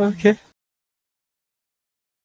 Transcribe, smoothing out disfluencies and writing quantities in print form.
Okay.